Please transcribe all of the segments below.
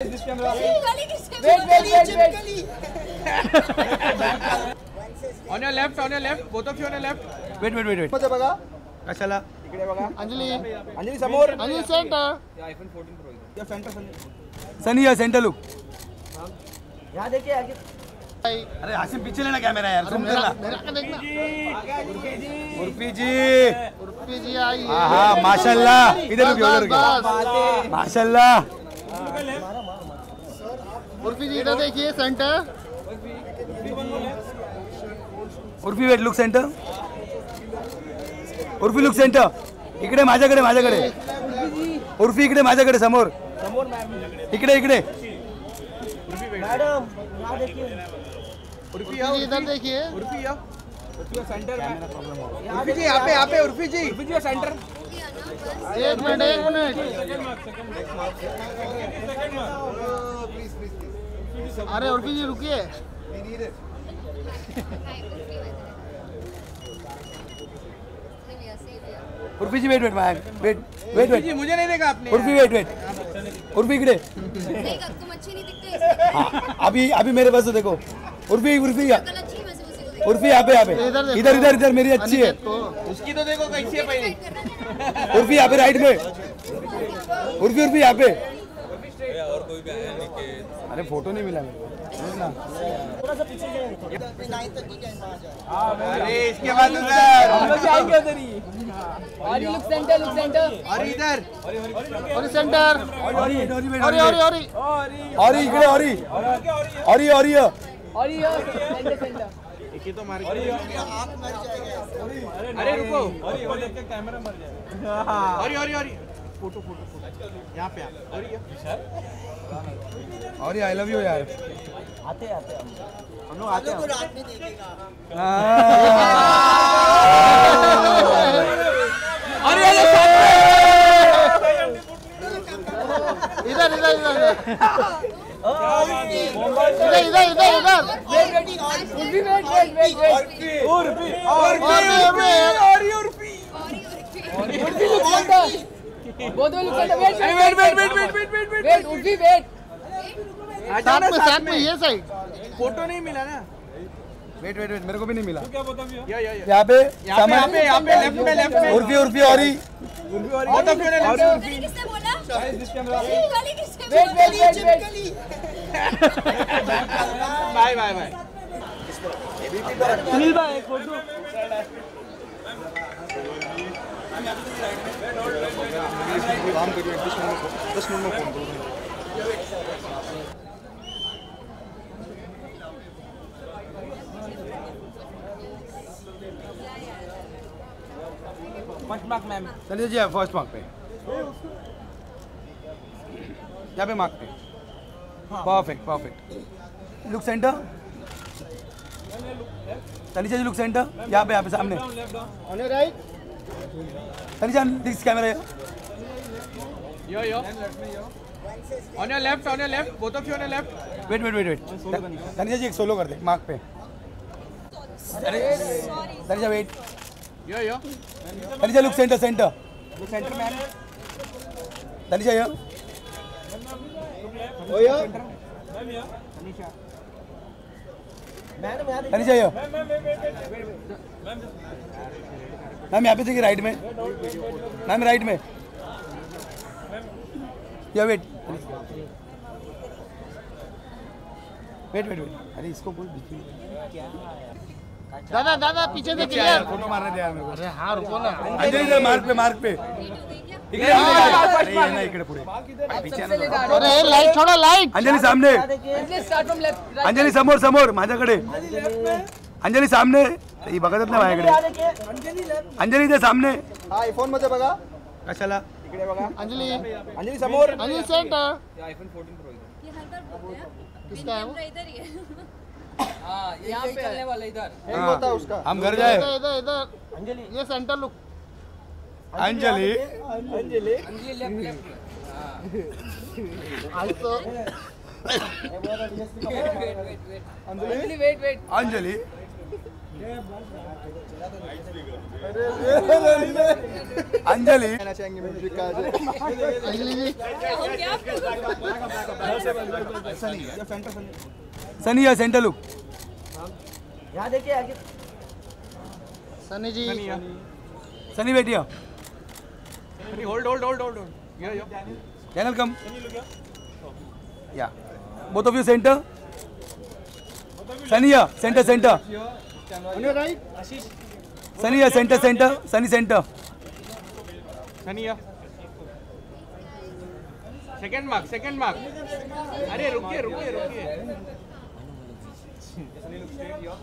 On your left, on your left. Both of you on your left. Wait, wait, wait, wait. What is it? कशाला इकडे बघा अंजली अंजली समोर Anjali centre या iPhone 14 pro या centre सनिया centre look यहां देखिए आगे अरे हाशिम पीछे लेना कैमरा यार तुम मेरा का देखना उर्फी जी आई आहा माशाल्लाह इधर भी उधर गया माशाल्लाह उर्फी जी इधर देखिए centre Urfi wait look centre Urfi look centre इकड़े माझ्याकडे माझ्याकडे उर्फी इकड़े माझ्याकडे समोर इकड़े इकड़े अरे उर्फी जी रुकिए Urfi ji wait wait ma'am wait wait wait मुझे नहीं देखा आपने उर्फी वेट वेट उर्फी इकडे नहीं तुम अच्छे नहीं दिखते हां अभी अभी मेरे पास देखो उर्फी उर्फी उर्फी यहां पे इधर इधर इधर मेरी अच्छी है उसकी तो देखो कैसी है पहले उर्फी यहां पे राइट में उर्फी उर्फी यहां पे और कोई भी आया नहीं के अरे फोटो नहीं मिला मेरे को ना थोड़ा सा पीछे जाएं 9 तक की कैमरा आ जाए अरे इसके बाद उधर हम लोग जाएंगे उधर ही और ये लुक सेंटर और इधर और सेंटर और इकडे और ये सेंटर एक ही तो मार के आप मर जाएगा अरे रुको और एक कैमरा मर जाएगा और फोटो फोटो फोटो यहां पे आप और ये विशाल और ये आई लव यू यार आते आते हम लोग आते हैं रात में देखेगा फोटो नहीं मिला ना वेट वेट वेट मेरे को भी नहीं मिला यहाँ पे उर्फी उर्फी और बाय बाय बाय सुनील भाई फोटो काम करिए 10 मिनट में फोन करो चलिए जी फर्स्ट मार्क पे यहाँ पे मार्क पे perfect perfect look centre तलीजा ji look centre यहाँ पे सामने तलीजा this camera on your left both of you on your left wait wait wait wait तलीजा ji एक सोलो कर दे मार्क पे अरे तलीजा wait yo तलीजा look centre look centre man तलीजा yo oh yo ma'am yo Tanisha ma'am यार तनीषा यो मैम यहां पे देखिए right में मैम राइट में या वेट वेट वेट वेट अरे इसको बोल दिखी क्या दादा दादा पीछे देख यार फोटो मारने दे यार मेरे को अरे हां रुको ना इधर मार्क पे इकडे ना इकडे पुढे अरे लाइट थोड़ा लाइट अंजली सामने Anjali start from left Anjali समोर समोर माझ्याकडे अंजली सामने ही बघतच नाही माझ्याकडे अंजली इथे सामने हा आयफोन मध्ये बघा कशाला इकडे बघा अंजली अंजली समोर अंजली सेंटर आयफोन 14 प्रो ये हर बार किसका है वो इधर ही है यहाँ पे चलने वाला इधर होता उसका हम घर जाए इधर इधर अंजलि ये centre look Anjali Anjali Anjali left left आज तो wait wait wait Anjali Anjali कहना चाहेंगे म्यूजिक का सनिया सेंटर लुक यहाँ देखिए आगे सनी जी सनी बैठिया hold hold hold hold channel come या बोथ ऑफ यू सेंटर सनिया सेंटर सेंटर सनिया सेंटर सेंटर सनी सेंटर सनिया सेकंड मार्क अरे रुकिए रुकिए रुकिए सनिया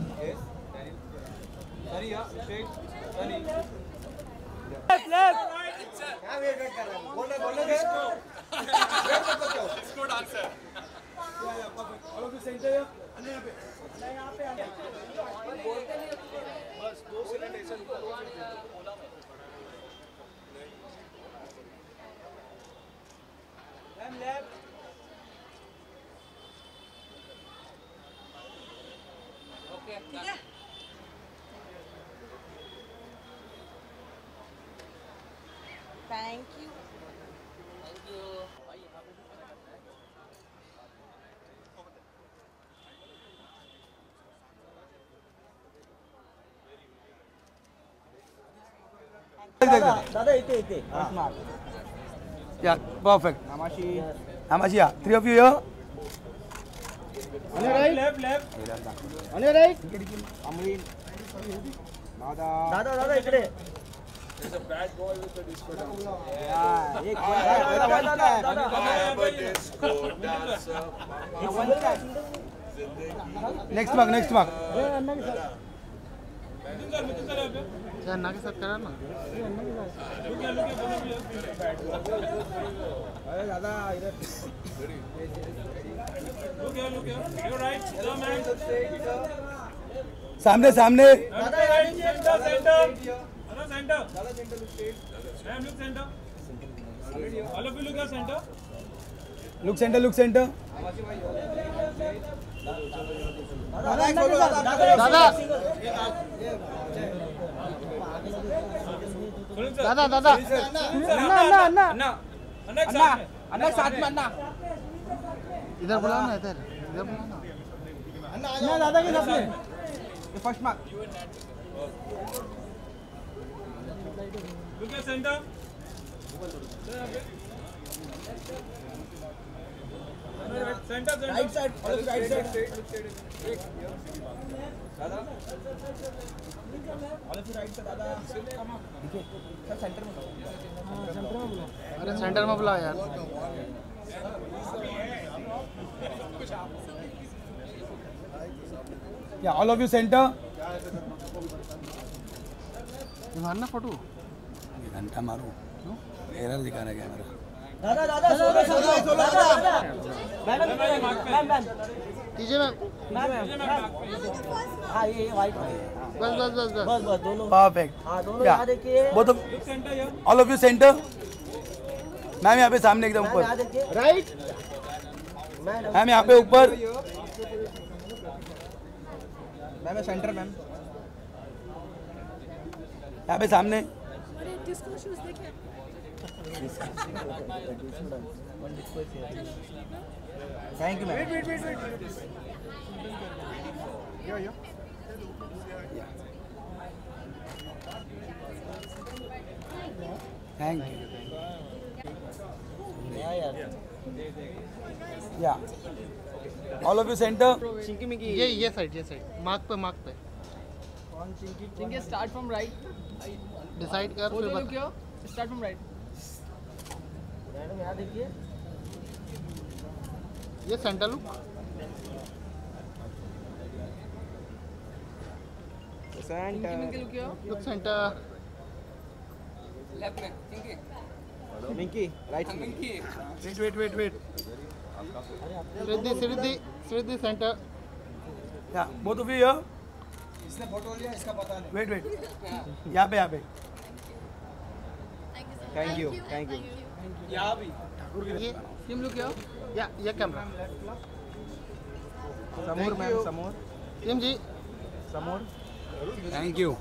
ओके थैंक यू दादा इथे इथे या परफेक्ट नमाशी नमाशी या थ्री ऑफ यू हियर अनूरेई लेफ्ट अनूरेई अमरीन दादा दादा दादा इकडे It's a bad boy with a disco dancer. Yeah, ek bada bada disco dancer. Next mark. Sir, na ke sath karo na. Arey dada, idhar. Look here. You're right. Hello, man. सामने look centre दादा अन्ना साथ में अन्ना इधर बुलाओ ना अन्ना दादा के साथ में first mark look at centre right side दादा all of you right side दादा सर सेंटर में बुलाओ अरे सेंटर में बुलाओ यार कुछ आप या ऑल ऑफ यू सेंटर मारना फोटो घंटा मारो एरर दिखा रहा है कैमरा दादा मैम मैम हां ये वाइट बस दोनों परफेक्ट हां दोनों यहां देखिए all of you centre ma'am यहां पे सामने एकदम ऊपर राइट मैम यहां पे ऊपर मैम सेंटर मैम यहाँ पे सामने thank you ma'am thank you या all of you centre Chinki Mickey ये साइड मार्क पे कौन Chinki start from right decide कर फिर बता स्टार्ट फ्रॉम राइट मैडम यहां देखिए ये सेंटर लुक सेंटर लेफ्ट में Chinki Mickey right Mickey wait श्रेडी सेंटर या बहुत भी है इसने फोटो लिया इसका पता नहीं वेट यहाँ पे थैंक यू यहाँ भी टीम लुक या कैमरा समोर मैम समोर टीम जी समोर थैंक यू।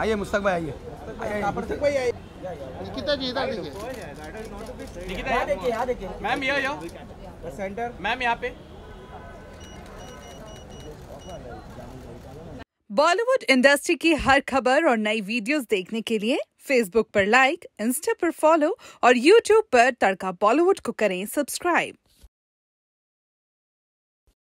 आइए मुस्तक भाई, आइए निकिता जी इधर देखिए। निकिता देखिए मैम, ये सेंटर मैम यहाँ पे। बॉलीवुड इंडस्ट्री की हर खबर और नई वीडियोस देखने के लिए फेसबुक पर लाइक, इंस्टा पर फॉलो और यूट्यूब पर तड़का बॉलीवुड को करें सब्सक्राइब।